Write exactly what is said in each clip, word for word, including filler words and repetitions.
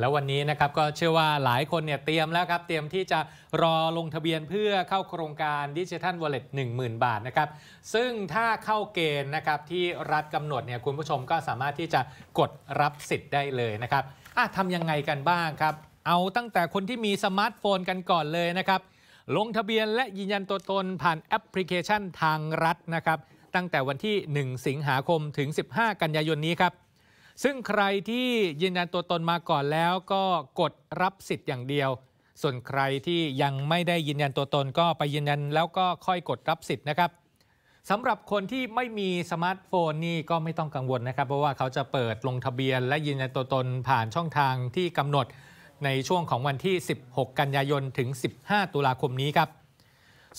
แล้ววันนี้นะครับก็เชื่อว่าหลายคนเนี่ยเตรียมแล้วครับเตรียมที่จะรอลงทะเบียนเพื่อเข้าโครงการ Digital Wallet หนึ่งหมื่น บาทนะครับซึ่งถ้าเข้าเกณฑ์นะครับที่รัฐกำหนดเนี่ยคุณผู้ชมก็สามารถที่จะกดรับสิทธิ์ได้เลยนะครับอ่ะทำยังไงกันบ้างครับเอาตั้งแต่คนที่มีสมาร์ทโฟนกันก่อนเลยนะครับลงทะเบียนและยืนยันตัวตนผ่านแอปพลิเคชันทางรัฐนะครับตั้งแต่วันที่หนึ่งสิงหาคมถึงสิบห้ากันยายนนี้ครับซึ่งใครที่ยืนยันตัวตนมาก่อนแล้วก็กดรับสิทธิ์อย่างเดียวส่วนใครที่ยังไม่ได้ยืนยันตัวตนก็ไปยืนยันแล้วก็ค่อยกดรับสิทธิ์นะครับสำหรับคนที่ไม่มีสมาร์ทโฟนนี่ก็ไม่ต้องกังวลนะครับเพราะว่าเขาจะเปิดลงทะเบียนและยืนยันตัวตนผ่านช่องทางที่กำหนดในช่วงของวันที่สิบหกกันยายนถึงสิบห้าตุลาคมนี้ครับ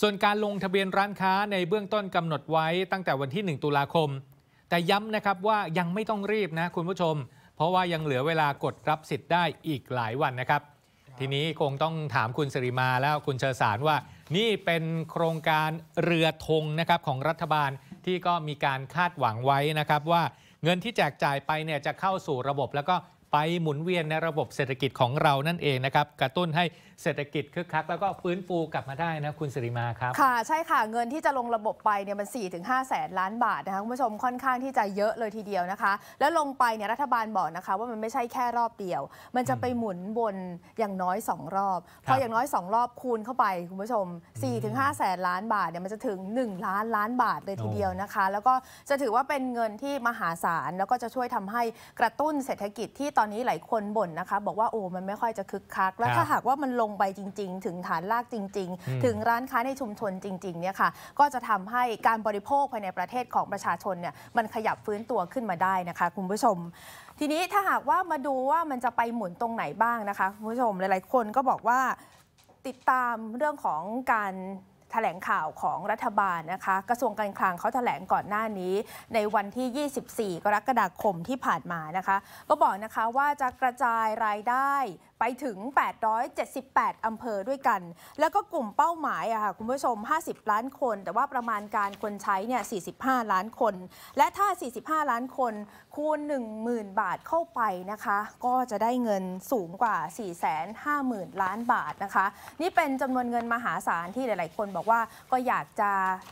ส่วนการลงทะเบียนร้านค้าในเบื้องต้นกำหนดไว้ตั้งแต่วันที่หนึ่งตุลาคมแต่ย้ำนะครับว่ายังไม่ต้องรีบนะคุณผู้ชมเพราะว่ายังเหลือเวลากดรับสิทธิ์ได้อีกหลายวันนะครับทีนี้คงต้องถามคุณสิริมาแล้วคุณเชอสารว่านี่เป็นโครงการเรือธงนะครับของรัฐบาลที่ก็มีการคาดหวังไว้นะครับว่าเงินที่แจกจ่ายไปเนี่ยจะเข้าสู่ระบบแล้วก็ไปหมุนเวียนในระบบเศรษฐกิจของเรานั่นเองนะครับกระตุ้นให้เศรษฐกิจคึกคักแล้วก็ฟื้นฟูกลับมาได้นะคุณสิริมาครับค่ะใช่ค่ะเงินที่จะลงระบบไปเนี่ยมัน สี่ถึงห้า แสนล้านบาทนะคะคุณผู้ชมค่อนข้างที่จะเยอะเลยทีเดียวนะคะแล้วลงไปเนี่ยรัฐบาลบอกนะคะว่ามันไม่ใช่แค่รอบเดียวมันจะไปหมุนวนอย่างน้อยสองรอบพออย่างน้อยสองรอบคูณเข้าไปคุณผู้ชม สี่ถึงห้า แสนล้านบาทเนี่ยมันจะถึงหนึ่งล้านล้านบาทเลยทีเดียวนะคะแล้วก็จะถือว่าเป็นเงินที่มหาศาลแล้วก็จะช่วยทำให้กระตุ้นเศรษฐกิจที่ตอนนี้หลายคนบ่นนะคะบอกว่าโอ้มันไม่ค่อยจะคึกคักแล้วถ้าหากว่ามันลงไปจริงๆถึงฐานรากจริงๆถึงร้านค้าในชุมชนจริงๆเนี่ยค่ะก็จะทำให้การบริโภคภายในประเทศของประชาชนเนี่ยมันขยับฟื้นตัวขึ้นมาได้นะคะคุณผู้ชมทีนี้ถ้าหากว่ามาดูว่ามันจะไปหมุนตรงไหนบ้างนะคะคุณผู้ชมหลายๆคนก็บอกว่าติดตามเรื่องของการแถลงข่าวของรัฐบาลนะคะกระทรวงการคลังเขาแถลงก่อนหน้านี้ในวันที่ยี่สิบสี่กรกฎาคมที่ผ่านมานะคะก็บอกนะคะว่าจะกระจายรายได้ไปถึงแปดร้อยเจ็ดสิบแปดอำเภอด้วยกันแล้วก็กลุ่มเป้าหมายอะค่ะคุณผู้ชมห้าสิบล้านคนแต่ว่าประมาณการคนใช้เนี่ยสี่สิบห้าล้านคนและถ้าสี่สิบห้าล้านคนคูณ หนึ่งหมื่น บาทเข้าไปนะคะก็จะได้เงินสูงกว่า สี่แสนห้าหมื่น ล้านบาทนะคะนี่เป็นจำนวนเงินมหาศาลที่หลายๆคนบอกว่าก็อยากจะ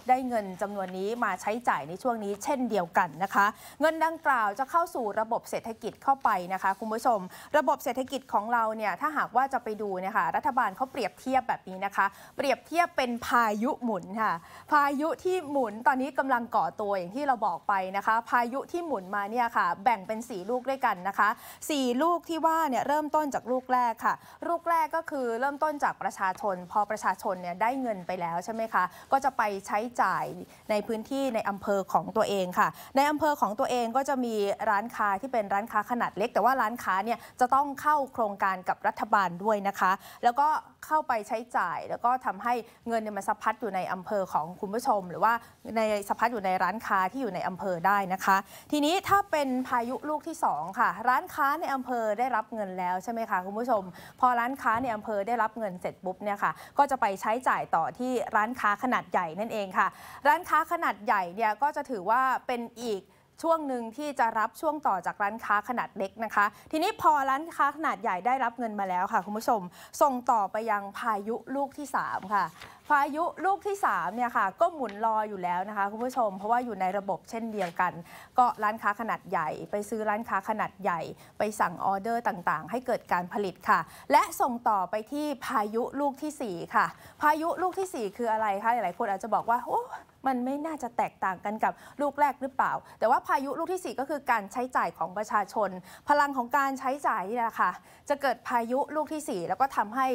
ได้เงินจำนวนนี้มาใช้จ่ายในช่วงนี้เช่นเดียวกันนะคะเงินดังกล่าวจะเข้าสู่ระบบเศรษฐกิจเข้าไปนะคะคุณผู้ชมระบบเศรษฐกิจของเราเนี่ยถ้าหากว่าจะไปดูนะคะรัฐบาลเขาเปรียบเทียบแบบนี้นะคะเปรียบเทียบเป็นพายุหมุนค่ะพายุที่หมุนตอนนี้กำลังก่อตัวอย่างที่เราบอกไปนะคะพายุที่หมุนมาเนี่ยค่ะแบ่งเป็นสี่ลูกด้วยกันนะคะสี่ลูกที่ว่าเนี่ยเริ่มต้นจากลูกแรกค่ะลูกแรกก็คือเริ่มต้นจากประชาชนพอประชาชนเนี่ยได้เงินไปแล้วใช่ไหมคะก็จะไปใช้จ่ายในพื้นที่ในอำเภอของตัวเองค่ะในอำเภอของตัวเองก็จะมีร้านค้าที่เป็นร้านค้าขนาดเล็กแต่ว่าร้านค้าเนี่ยจะต้องเข้าโครงการกับรัฐบาลด้วยนะคะแล้วก็เข้าไปใช้จ่ายแล้วก็ทำให้เงินมันสะพัดอยู่ในอำเภอของคุณผู้ชมหรือว่าในสะพัดอยู่ในร้านค้าที่อยู่ในอำเภอได้นะคะทีนี้ถ้าเป็นพายุลูกที่สองค่ะร้านค้าในอำเภอได้รับเงินแล้วใช่ไหมคะคุณผู้ชมพอร้านค้าในอำเภอได้รับเงินเสร็จปุ๊บเนี่ยค่ะก็จะไปใช้จ่ายต่อที่ร้านค้าขนาดใหญ่นั่นเองค่ะร้านค้าขนาดใหญ่เนี่ยก็จะถือว่าเป็นอีกช่วงหนึ่งที่จะรับช่วงต่อจากร้านค้าขนาดเล็กนะคะทีนี้พอร้านค้าขนาดใหญ่ได้รับเงินมาแล้วค่ะคุณผู้ชมส่งต่อไปยังพายุลูกที่สามค่ะพายุลูกที่สามเนี่ยค่ะก็หมุนรออยู่แล้วนะคะคุณผู้ชมเพราะว่าอยู่ในระบบเช่นเดียวกันก็ร้านค้าขนาดใหญ่ไปซื้อร้านค้าขนาดใหญ่ไปสั่งออเดอร์ต่างๆให้เกิดการผลิตค่ะและส่งต่อไปที่พายุลูกที่สี่ค่ะพายุลูกที่สี่คืออะไรคะหลายๆคนอาจจะบอกว่าโอ้มันไม่น่าจะแตกต่างกันกับลูกแรกหรือเปล่าแต่ว่าพายุลูกที่สี่ก็คือการใช้จ่ายของประชาชนพลังของการใช้จ่ายนี่แหละค่ะจะเกิดพายุลูกที่สี่แล้วก็ทำให้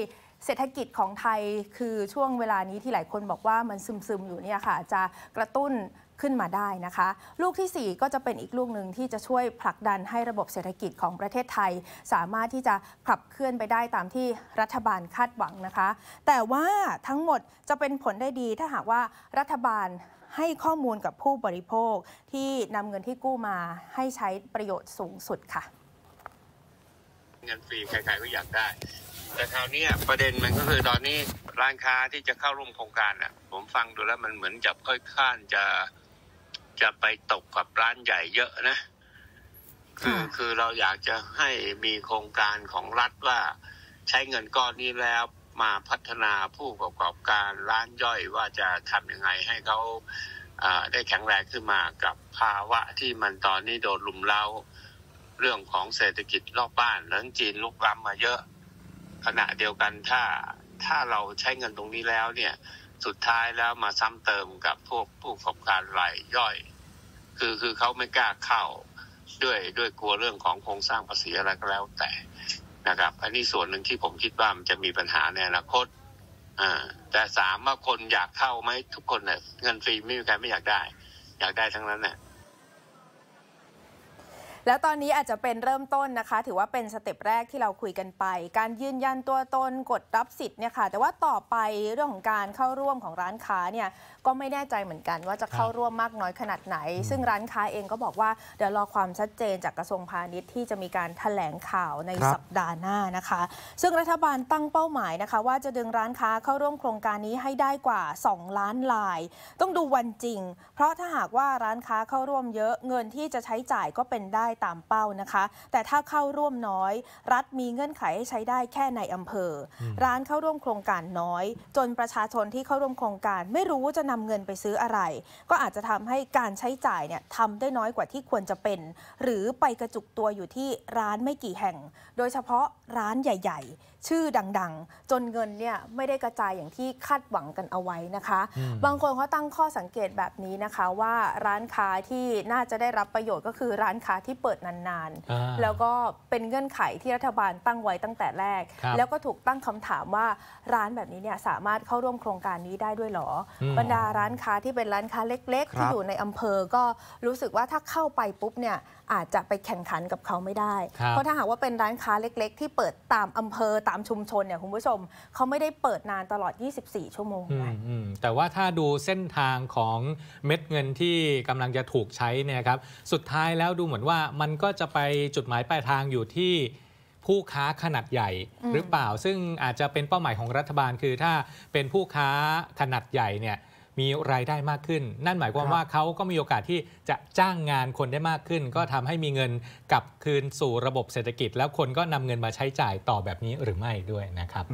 เศรษฐกิจของไทยคือช่วงเวลานี้ที่หลายคนบอกว่ามันซึมๆอยู่เนี่ยค่ะจะกระตุ้นขึ้นมาได้นะคะลูกที่สี่ก็จะเป็นอีกลูกหนึ่งที่จะช่วยผลักดันให้ระบบเศรษฐกิจของประเทศไทยสามารถที่จะขับเคลื่อนไปได้ตามที่รัฐบาลคาดหวังนะคะแต่ว่าทั้งหมดจะเป็นผลได้ดีถ้าหากว่ารัฐบาลให้ข้อมูลกับผู้บริโภคที่นำเงินที่กู้มาให้ใช้ประโยชน์สูงสุดค่ะเงินฟรีใครๆก็อยากได้แต่คราวนี้ประเด็นมันก็คือตอนนี้ร้านค้าที่จะเข้าร่วมโครงการอ่ะผมฟังดูแล้วมันเหมือนจะค่อยข้านจะจะไปตกกับร้านใหญ่เยอะนะ คือคือเราอยากจะให้มีโครงการของรัฐว่าใช้เงินก้อนนี้แล้วมาพัฒนาผู้ประกอบการร้านย่อยว่าจะทำยังไงให้เขาได้แข็งแรงขึ้นมากับภาวะที่มันตอนนี้โดนลุมเล้าเรื่องของเศรษฐกิจรอบบ้านหลังจีนลุกล้ำมาเยอะขณะเดียวกันถ้าถ้าเราใช้เงินตรงนี้แล้วเนี่ยสุดท้ายแล้วมาซ้ำเติมกับพวกผู้ประกอบการรายย่อยคือคือเขาไม่กล้าเข้าด้วยด้วยกลัวเรื่องของโครงสร้างภาษีอะไรก็แล้วแต่นะครับอันนี้ส่วนหนึ่งที่ผมคิดว่ามันจะมีปัญหาในอนาคตอ่าแต่สามว่าคนอยากเข้าไหมทุกคนเนี่ยเงินฟรีไม่มีใครไม่อยากได้อยากได้ทั้งนั้นเนี่ยแล้วตอนนี้อาจจะเป็นเริ่มต้นนะคะถือว่าเป็นสเต็ปแรกที่เราคุยกันไปการยืนยันตัวตนกดรับสิทธิ์เนี่ยค่ะแต่ว่าต่อไปเรื่องของการเข้าร่วมของร้านค้าเนี่ยก็ไม่แน่ใจเหมือนกันว่าจะเข้าร่วมมากน้อยขนาดไหนซึ่งร้านค้าเองก็บอกว่าเดี๋ยวรอความชัดเจนจากกระทรวงพาณิชย์ที่จะมีการแถลงข่าวในสัปดาห์หน้านะคะซึ่งรัฐบาลตั้งเป้าหมายนะคะว่าจะดึงร้านค้าเข้าร่วมโครงการนี้ให้ได้กว่าสองล้านรายต้องดูวันจริงเพราะถ้าหากว่าร้านค้าเข้าร่วมเยอะเงินที่จะใช้จ่ายก็เป็นได้ตามเป้านะคะแต่ถ้าเข้าร่วมน้อยรัฐมีเงื่อนไขให้ใช้ได้แค่ในอำเภอร้านเข้าร่วมโครงการน้อยจนประชาชนที่เข้าร่วมโครงการไม่รู้จะนำเงินไปซื้ออะไรก็อาจจะทำให้การใช้จ่ายเนี่ยทำได้น้อยกว่าที่ควรจะเป็นหรือไปกระจุกตัวอยู่ที่ร้านไม่กี่แห่งโดยเฉพาะร้านใหญ่ๆชื่อดังๆจนเงินเนี่ยไม่ได้กระจายอย่างที่คาดหวังกันเอาไว้นะคะบางคนเขาตั้งข้อสังเกตแบบนี้นะคะว่าร้านค้าที่น่าจะได้รับประโยชน์ก็คือร้านค้าที่เปิดนานๆแล้วก็เป็นเงื่อนไขที่รัฐบาลตั้งไว้ตั้งแต่แรกแล้วก็ถูกตั้งคำถามว่าร้านแบบนี้เนี่ยสามารถเข้าร่วมโครงการนี้ได้ด้วยหรอบรรดาร้านค้าที่เป็นร้านค้าเล็กๆที่อยู่ในอำเภอก็รู้สึกว่าถ้าเข้าไปปุ๊บเนี่ยอาจจะไปแข่งขันกับเขาไม่ได้เพราะถ้าหากว่าเป็นร้านค้าเล็กๆที่เปิดตามอำเภอตามชุมชนเนี่ยคุณผู้ชมเขาไม่ได้เปิดนานตลอดยี่สิบสี่ชั่วโมงแต่ว่าถ้าดูเส้นทางของเม็ดเงินที่กำลังจะถูกใช้เนี่ยครับสุดท้ายแล้วดูเหมือนว่ามันก็จะไปจุดหมายปลายทางอยู่ที่ผู้ค้าขนาดใหญ่หรือเปล่าซึ่งอาจจะเป็นเป้าหมายของรัฐบาลคือถ้าเป็นผู้ค้าขนาดใหญ่เนี่ยมีรายได้มากขึ้นนั่นหมายความว่าเขาก็มีโอกาสที่จะจ้างงานคนได้มากขึ้นก็ทำให้มีเงินกลับคืนสู่ระบบเศรษฐกิจแล้วคนก็นำเงินมาใช้จ่ายต่อแบบนี้หรือไม่ด้วยนะครับ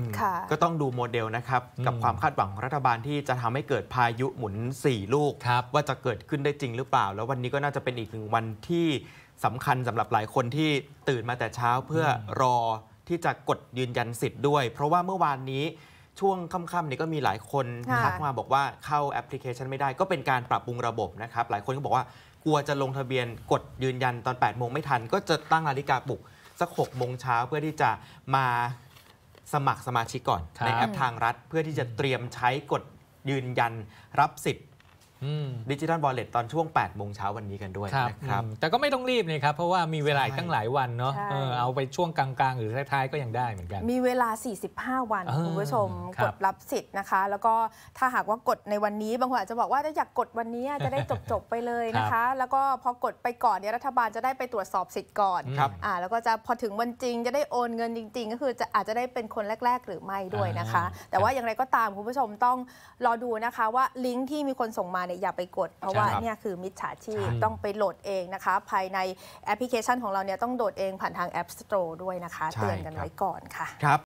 ก็ต้องดูโมเดลนะครับกับความคาดหวังของรัฐบาลที่จะทำให้เกิดพายุหมุนสี่ลูกว่าจะเกิดขึ้นได้จริงหรือเปล่าแล้ววันนี้ก็น่าจะเป็นอีกหนึ่งวันที่สำคัญสำหรับหลายคนที่ตื่นมาแต่เช้าเพื่อรอที่จะกดยืนยันสิทธิ์ด้วยเพราะว่าเมื่อวานนี้ช่วงค่ำๆนี่ก็มีหลายคนทักมาบอกว่าเข้าแอปพลิเคชันไม่ได้ก็เป็นการปรับปรุงระบบนะครับหลายคนก็บอกว่ากลัวจะลงทะเบียนกดยืนยันตอนแปดโมงไม่ทันก็จะตั้งนาฬิกาปลุกสักหกโมงเช้าเพื่อที่จะมาสมัครสมาชิกก่อนในแอปทางรัฐเพื่อที่จะเตรียมใช้กดยืนยันรับสิทธิ์ดิจิทัลวอลเล็ตตอนช่วงแปดโมงเช้าวันนี้กันด้วยนะครับแต่ก็ไม่ต้องรีบเลยครับเพราะว่ามีเวลาตั้งหลายวันเนาะเอาไปช่วงกลางๆหรือท้ายๆก็ยังได้เหมือนกันมีเวลาสี่สิบห้าวันคุณผู้ชมกดรับสิทธิ์นะคะแล้วก็ถ้าหากว่ากดในวันนี้บางคนอาจจะบอกว่าถ้าอยากกดวันนี้จะได้จบๆไปเลยนะคะแล้วก็พอกดไปก่อนเนี่ยรัฐบาลจะได้ไปตรวจสอบสิทธิ์ก่อนอ่าแล้วก็จะพอถึงวันจริงจะได้โอนเงินจริงๆก็คือจะอาจจะได้เป็นคนแรกๆหรือไม่ด้วยนะคะแต่ว่าอย่างไรก็ตามคุณผู้ชมต้องรอดูนะคะว่าลิงก์ที่มีคนส่งมาอย่าไปกดเพราะว่าเนี่ยคือมิจฉาชีพต้องไปโหลดเองนะคะภายในแอปพลิเคชันของเราเนี่ยต้องโหลดเองผ่านทาง App Store ด้วยนะคะเตือนกันไว้ก่อนค่ะ